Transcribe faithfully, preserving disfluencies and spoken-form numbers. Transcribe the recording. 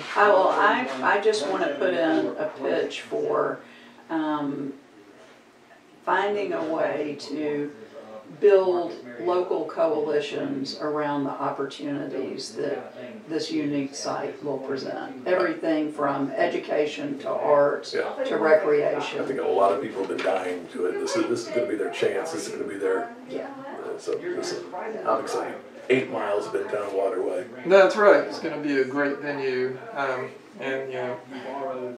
Hi, well, I, I just want to put in a pitch for um, finding a way to build local coalitions around the opportunities that this unique site will present. Everything from education to arts yeah. to recreation. I think a lot of people have been dying to it. This is, this is going to be their chance. This is going to be their... Yeah. Uh, so this is, I'm excited. Eight miles of down waterway. That's right. It's going to be a great venue, um, and you know.